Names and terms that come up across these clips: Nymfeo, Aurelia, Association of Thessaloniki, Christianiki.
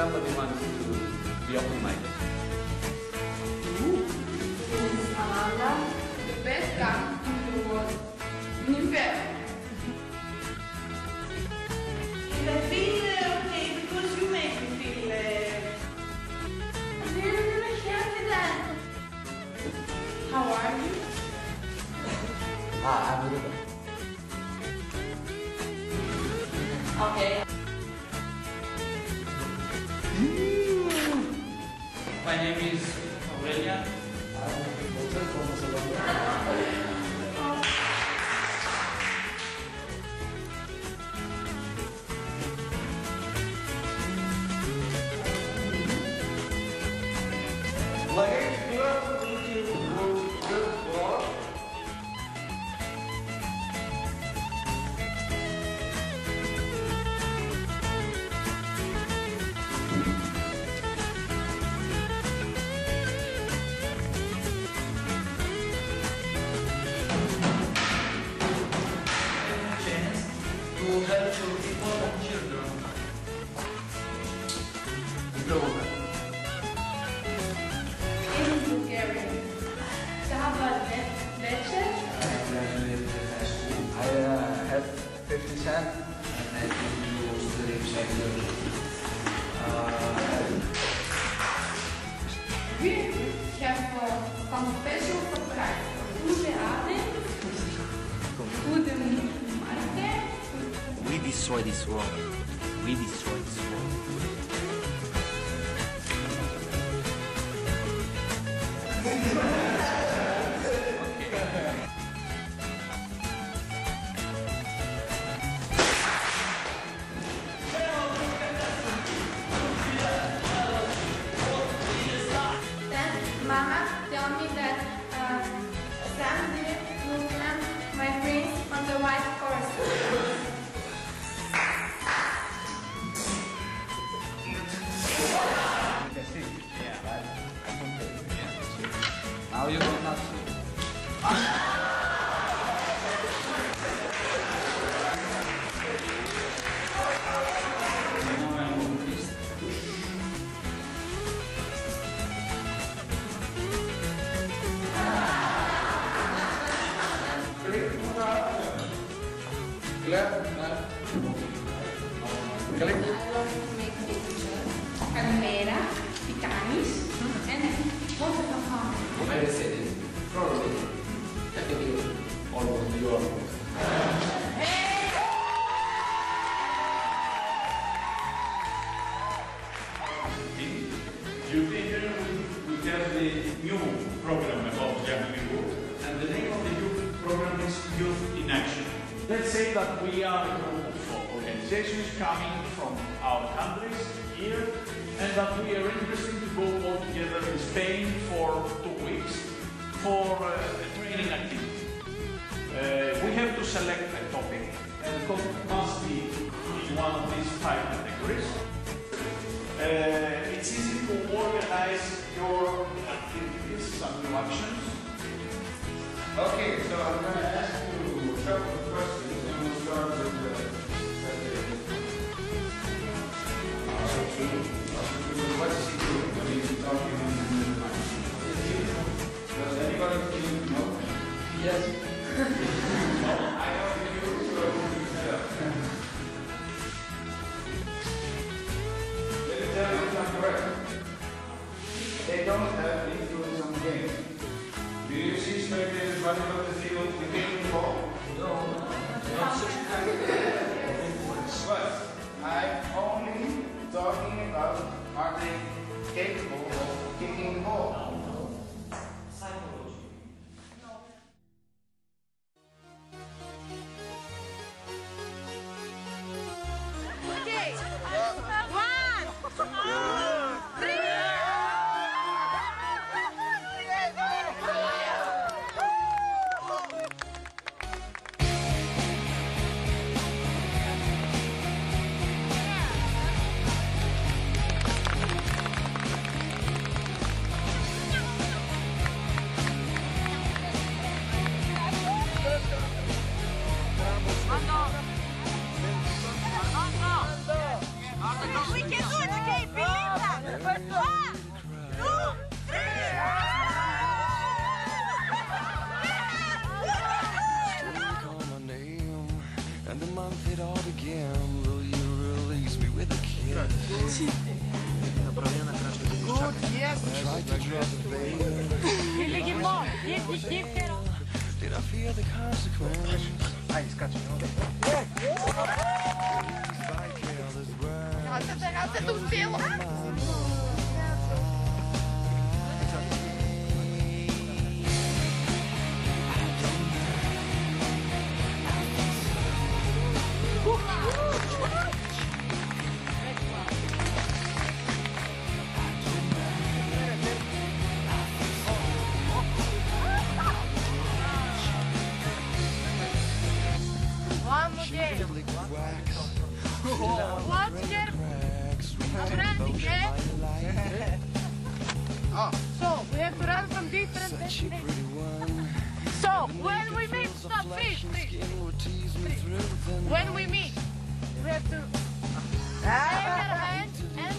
somebody wants to be open-minded. The best gun in the world. In inferno. And I feel okay because you make me feel... I'm really happy then. How are you? I'm good. Okay. My name is Aurelia. I'm also from Thessaloniki. Where did you go for? We destroy this world. the consequence. I just got you. Nossa, tu viu? So we have to run from different destinations. So when we meet, stop, please. When we meet, we have to wave your hand and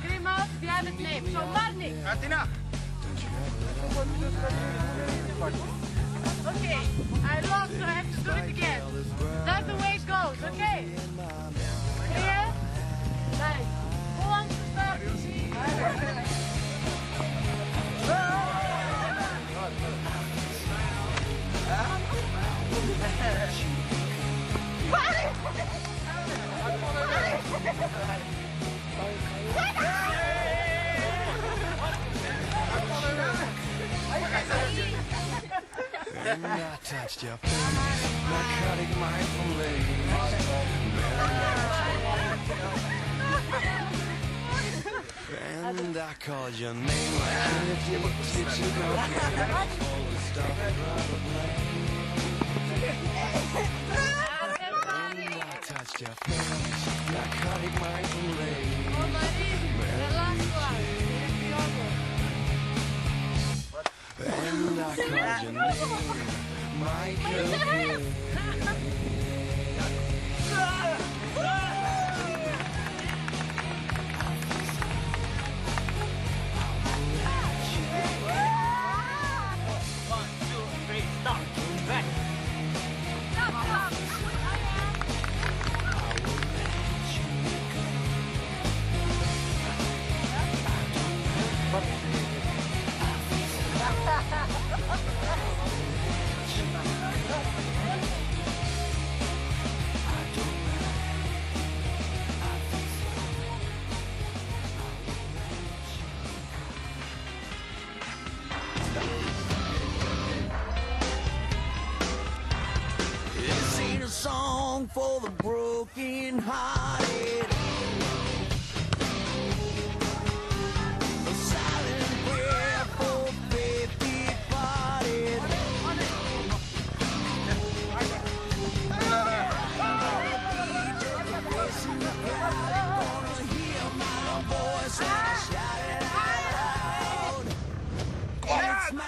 scream out the other name. So Marnik. Okay, I lost, so I have to do it again. That's the way it goes, okay? Clear? Nice. Who wants to start? I touched your face, narcotic mindful lady. And I called your name like if you were stitching up. And I touched your face, narcotic mindful lady. The last one. And I called your name, Michael. One, two, three, stop. Back. Stop, stop. For the broken hearted, a silent prayer for faith departed. Gonna hear my voice and I shout it out loud. It's my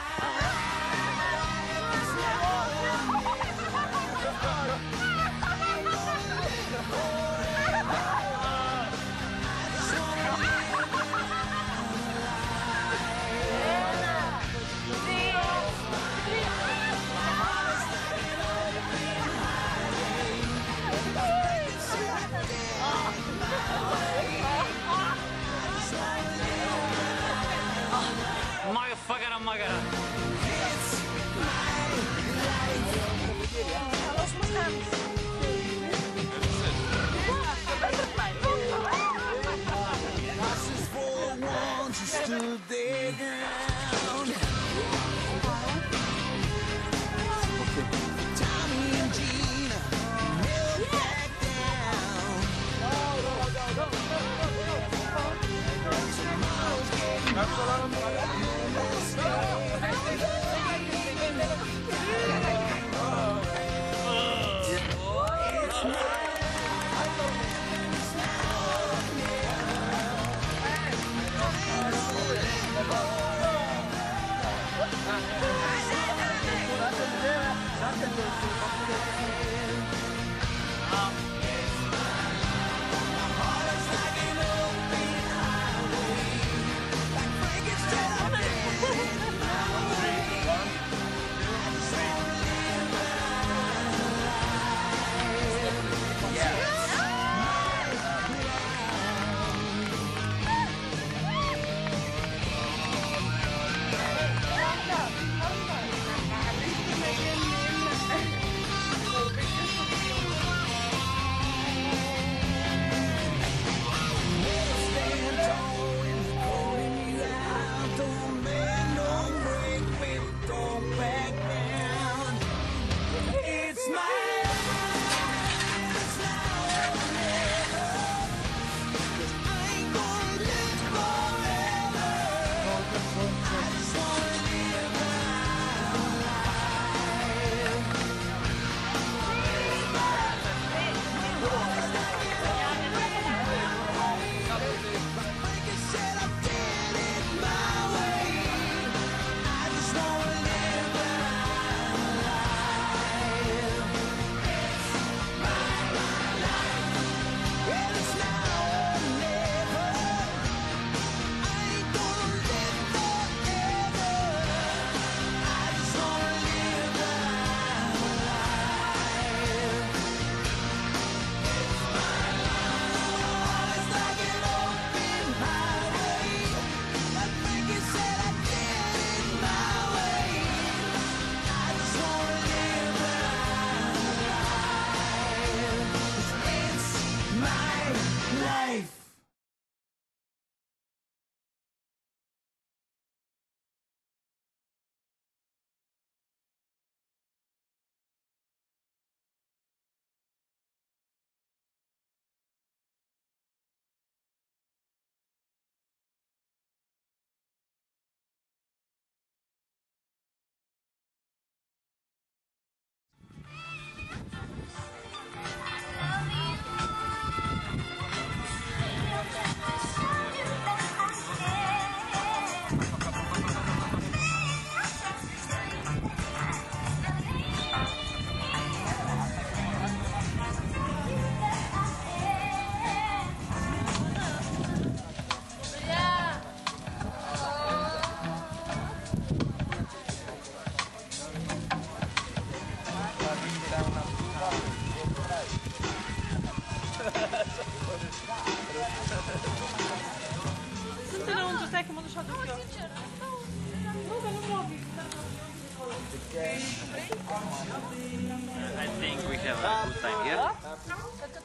I think we have a good time here,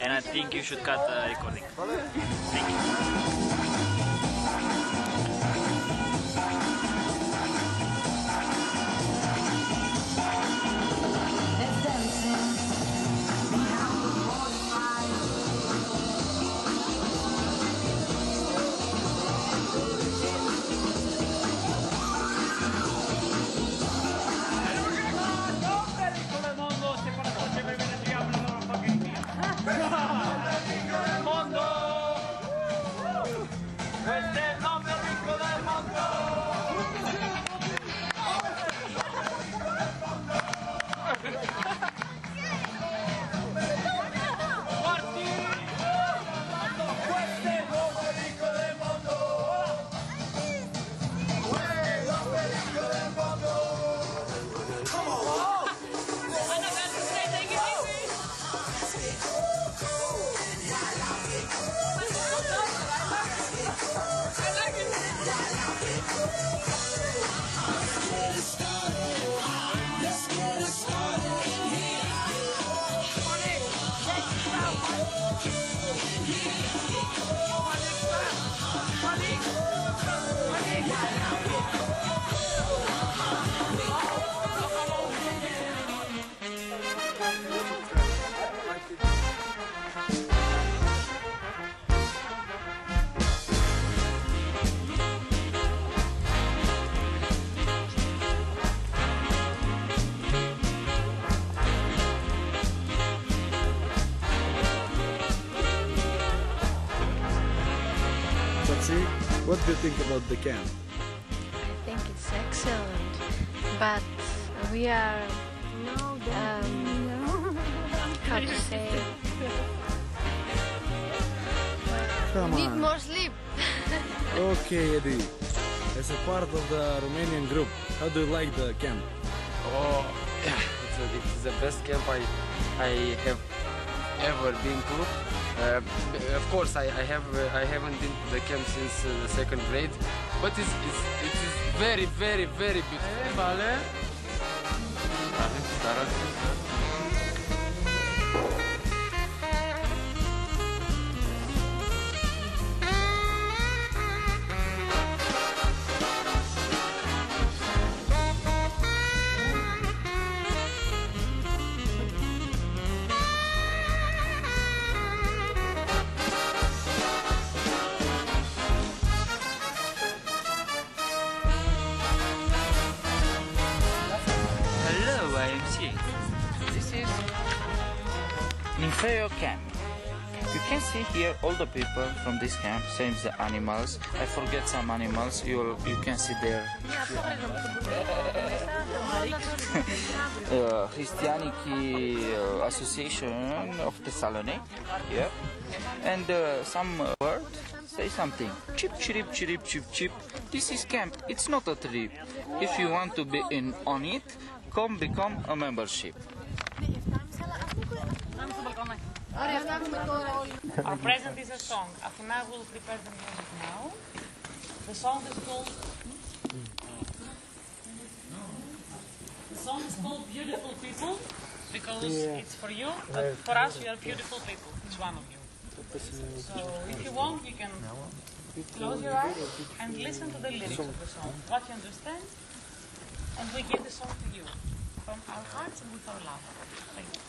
and I think you should cut the recording. Thank you. What do you think about the camp? I think it's excellent, but we are, how to say, need more sleep. Okay, Eddie, as a part of the Romanian group, how do you like the camp? Oh, it's the best camp I have ever been to. Of course, I haven't been to the camp since the second grade, but it is very, very, very beautiful. Minfeo camp. You can see here all the people from this camp, same as the animals. I forget some animals, you can see there. Christianiki Association of Thessaloniki, yeah. And some word, say something. Chip, chirip, chirip, chip, chip. This is camp, it's not a trip. If you want to be in on it, come become a membership. Our present is a song. Athena will prepare the music now. The song is called. The song is called "Beautiful People" because it's for you, but for us, we are beautiful people. Each one of you. So, if you want, you can close your eyes and listen to the lyrics of the song. What you understand, and we give the song to you from our hearts and with our love. Thank you.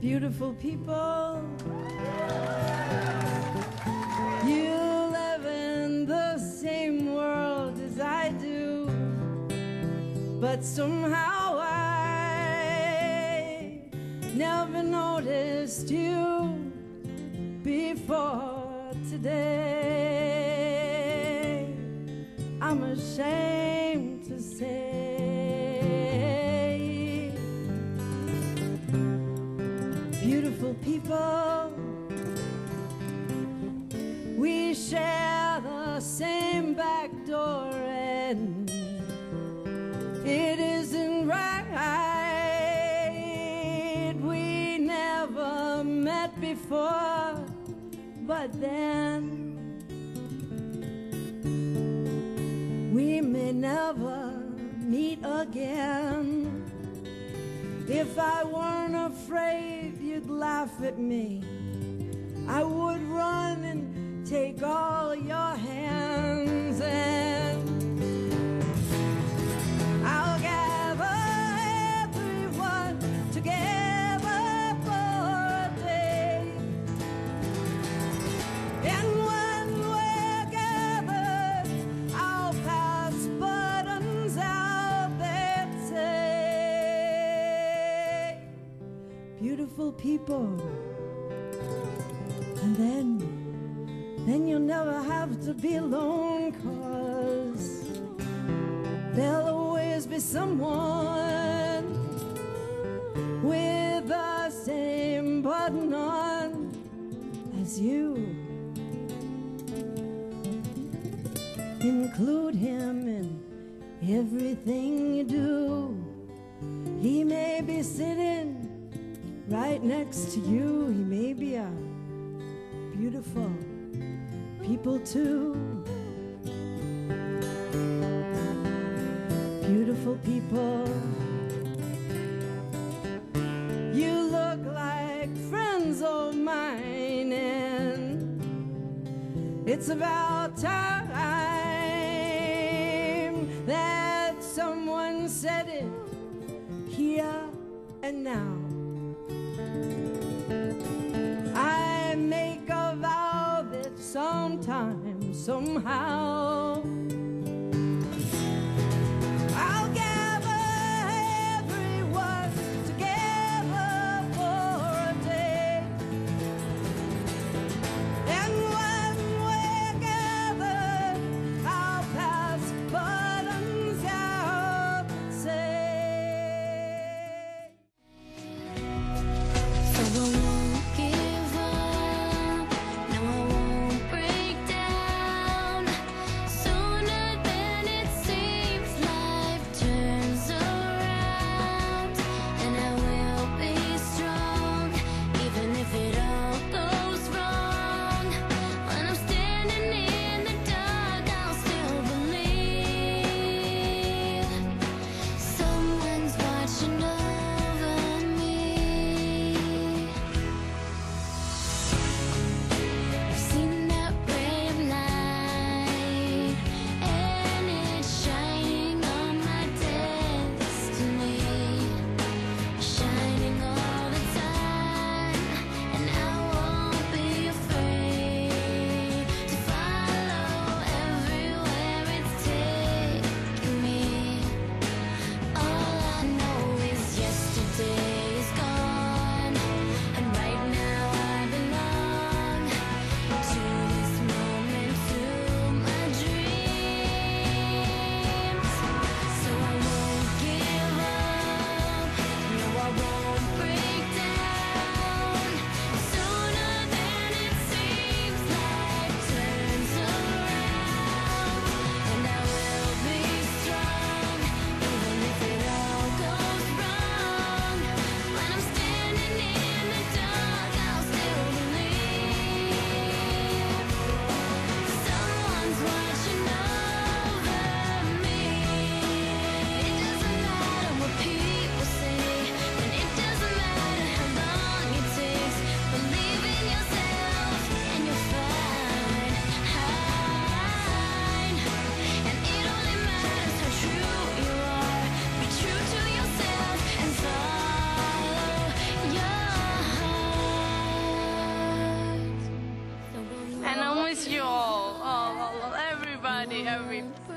Beautiful people, you live in the same world as I do, but somehow I never noticed you before today. I'm ashamed to say people, we share the same back door, and it isn't right we never met it before, but then we may never meet again. If I weren't afraid you'd laugh at me, I would run and take all your hands, and I'll gather everyone together for a day. And when we're gathered, I'll pass buttons out that say, beautiful people. And then you'll never have to be alone, 'cause there'll always be someone with the same button on as you. Include him in everything you do. He may be sitting right next to you. He may be a beautiful people too. Beautiful people. You look like friends of mine, and it's about time that someone said it here and now. Sometime, somehow, I'll gather everyone together for a day. And when we're gathered, I'll pass buttons out, say. So every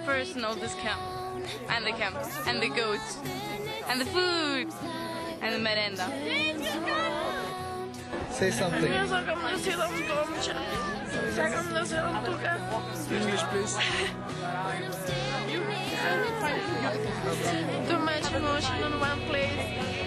person of this camp, and the goats, and the food, and the merenda. Say something. English, please. Too much emotion on one place.